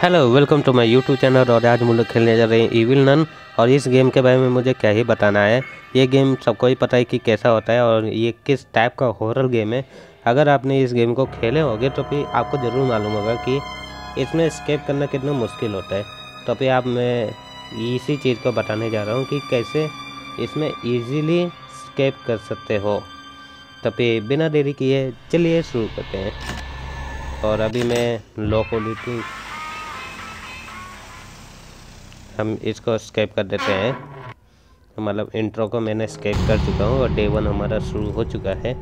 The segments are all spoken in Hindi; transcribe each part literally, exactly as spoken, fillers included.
Hello welcome to my YouTube channel. और आज हम लोग खेलने जा रहे हैं इविल नन। और इस गेम के बारे में मुझे क्या ही बताना है, ये गेम सबको ही पता है कि कैसा होता है और ये किस टाइप का हॉरर गेम है। अगर आपने इस गेम को खेले होगे तो फिर आपको ज़रूर मालूम होगा कि इसमें एस्केप करना कितना मुश्किल होता है। तो फिर आप मैं इसी चीज़ को बताने जा रहा हूँ कि कैसे इसमें ईजीली एस्केप कर सकते हो। तो फिर बिना देरी किए चलिए शुरू करते हैं। और अभी मैं लो क्वालिटी हम इसको स्केप कर देते हैं। मतलब इंट्रो को मैंने स्केप कर चुका हूँ और डे वन हमारा शुरू हो चुका है।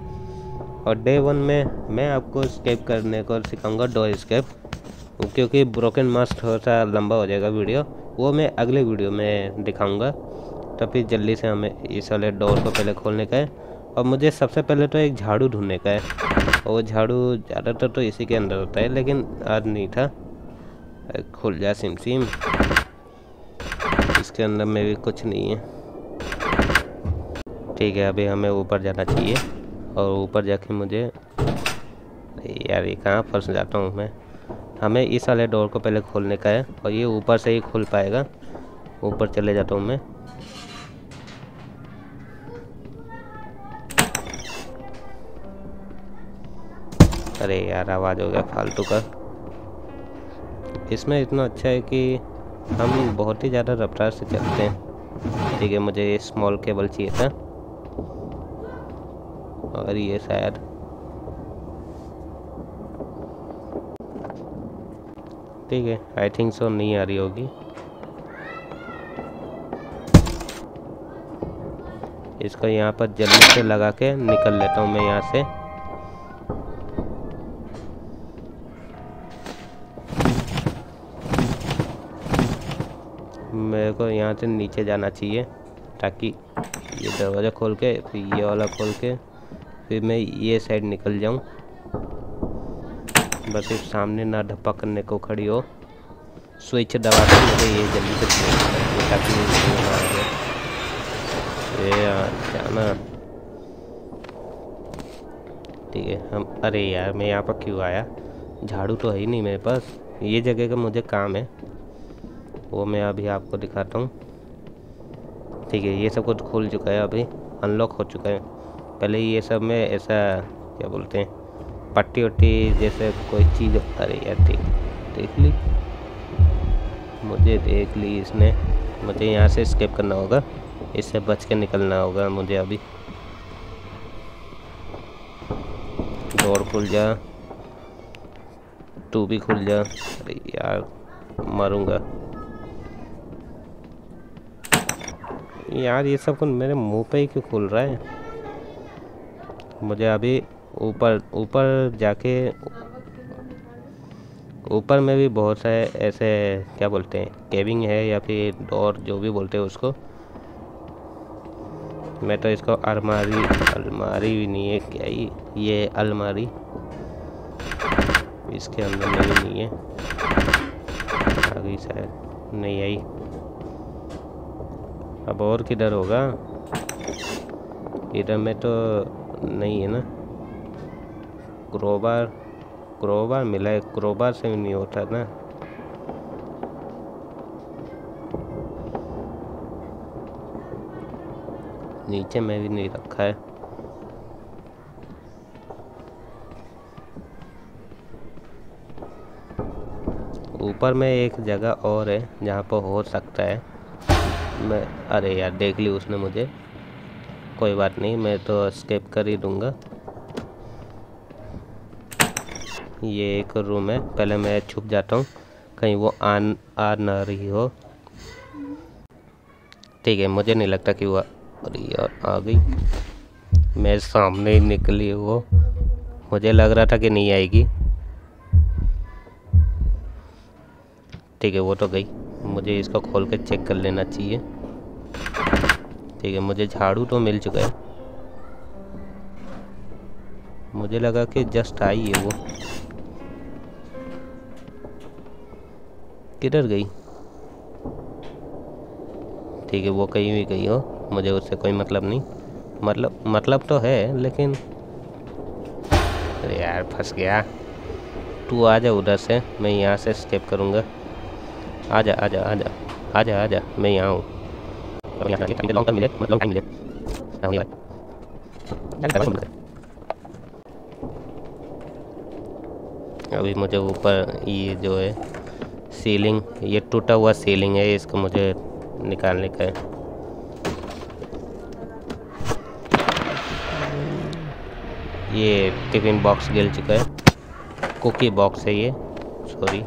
और डे वन में मैं आपको स्केप करने को सिखाऊंगा डोर स्केप, क्योंकि ब्रोकन मास्क थोड़ा सा लंबा हो जाएगा वीडियो, वो मैं अगले वीडियो में दिखाऊंगा। तो फिर जल्दी से हमें इस वाले डोर को पहले खोलने का है। और मुझे सबसे पहले तो एक झाड़ू ढूंढने का है, और झाड़ू ज़्यादातर तो इसी के अंदर होता है, लेकिन आज नहीं था। खुल जा सिम सिम, इसके अंदर में भी कुछ नहीं है। ठीक है, अभी हमें ऊपर जाना चाहिए। और ऊपर जाके मुझे यार ये कहाँ फंस जाता हूँ मैं। हमें इस वाले डोर को पहले खोलने का है और ये ऊपर से ही खुल पाएगा। ऊपर चले जाता हूँ मैं। अरे यार आवाज़ हो गया फालतू का। इसमें इतना अच्छा है कि हम बहुत ही ज़्यादा रफ्तार से चलते हैं। ठीक है, मुझे स्मॉल केबल चाहिए था। और ये शायद ठीक है, आई थिंक सो नहीं आ रही होगी। इसको यहाँ पर जल्दी से लगा के निकल लेता हूँ मैं यहाँ से। मेरे को यहाँ से नीचे जाना चाहिए ताकि ये दरवाज़ा खोल के फिर ये वाला खोल के फिर मैं ये साइड निकल जाऊँ। बस एक सामने ना धप्पा करने को खड़ी हो। स्विच दबा के मुझे ये जल्दी से ताकि जाना। ठीक है हम, अरे यार मैं यहाँ पर क्यों आया? झाड़ू तो है ही नहीं मेरे पास। ये जगह का मुझे काम है, वो मैं अभी आपको दिखाता हूँ। ठीक है, ये सब कुछ खुल चुका है, अभी अनलॉक हो चुका है। पहले ये सब में ऐसा क्या बोलते हैं, पट्टी वट्टी जैसे कोई चीज़। अरे यार देख देख ली मुझे, देख ली इसने। मुझे यहाँ से एस्केप करना होगा, इससे बच के निकलना होगा मुझे। अभी डोर खुल जा, तू भी खुल जा। अरे यार मारूंगा यार, ये सब कुछ मेरे मुंह पे ही क्यों खुल रहा है? मुझे अभी ऊपर ऊपर जाके, ऊपर में भी बहुत सारे ऐसे क्या बोलते हैं केबिंग है या फिर डोर, जो भी बोलते हैं उसको। मैं तो इसको अलमारी, अलमारी भी नहीं है क्या ही? ये अलमारी इसके अंदर में नहीं है। अभी शायद नहीं आई। अब और किधर होगा? इधर में तो नहीं है ना। क्रोबार, क्रोबार मिला है, क्रोबार से भी नहीं होता ना। नीचे में भी नहीं रखा है। ऊपर में एक जगह और है जहाँ पर हो सकता है मैं। अरे यार देख ली उसने मुझे, कोई बात नहीं, मैं तो एस्केप कर ही दूंगा। ये एक रूम है, पहले मैं छुप जाता हूँ कहीं वो आन आ ना रही हो। ठीक है, मुझे नहीं लगता कि वो। अरे यार आ गई, मेरे सामने ही निकली वो। मुझे लग रहा था कि नहीं आएगी। ठीक है, वो तो गई। मुझे इसको खोल के चेक कर लेना चाहिए। ठीक है, मुझे झाड़ू तो मिल चुका है। मुझे लगा कि जस्ट आई है वो। किधर गई? ठीक है, वो कहीं भी गई हो, मुझे उससे कोई मतलब नहीं। मतलब मतलब तो है लेकिन। अरे यार फंस गया, तू आ जा उधर से, मैं यहाँ से एस्केप करूँगा। आजा आजा आजा आजा आजा मैं यहाँ हूँ। लॉन्ग टर्म मिले मतलब टाइम मिले अभी मुझे ऊपर ये जो है सीलिंग, ये टूटा हुआ सीलिंग है, इसको मुझे निकालने का है। ये टिफिन बॉक्स गिर चुका है, कुकी बॉक्स है ये, सॉरी।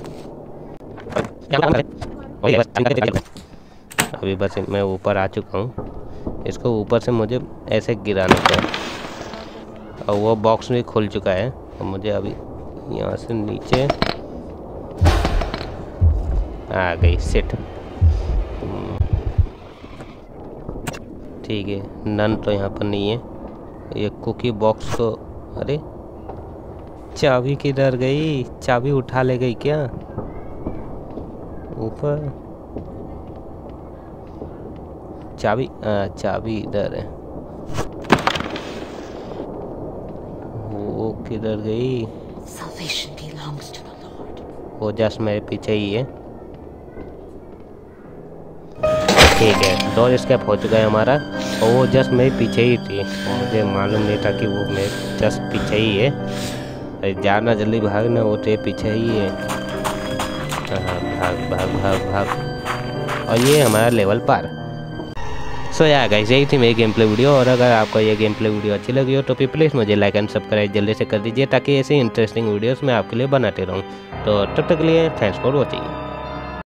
अभी बस मैं ऊपर आ चुका हूँ, इसको ऊपर से मुझे ऐसे गिराना है और वो बॉक्स भी खुल चुका है। और मुझे अभी यहाँ से नीचे आ गई सेट, ठीक है। नन तो यहाँ पर नहीं है। ये कुकी बॉक्स को, अरे चाबी किधर गई? चाबी उठा ले गई क्या? ऊपर चाबी, चाबी इधर है, वो किधर गई? वो जस्ट मेरे पीछे ही है, ठीक है। डोर स्केप हो चुका है हमारा और वो जस्ट मेरे पीछे ही थी, मुझे मालूम नहीं था कि वो मेरे जस्ट पीछे ही है। अरे जाना जल्दी, भागना, वो तेरे पीछे ही है। हाँ, भाग भाग भाग भाग। और ये हमारा लेवल पार। सो यार गाइस, यही थी मेरी गेम प्ले वीडियो। और अगर आपको ये गेम प्ले वीडियो अच्छी लगी हो तो प्लीज़ मुझे लाइक एंड सब्सक्राइब जल्दी से कर दीजिए ताकि ऐसे इंटरेस्टिंग वीडियोज़ मैं आपके लिए बनाते रहूँ। तो तब तक के लिए थैंक्स फॉर वॉचिंग।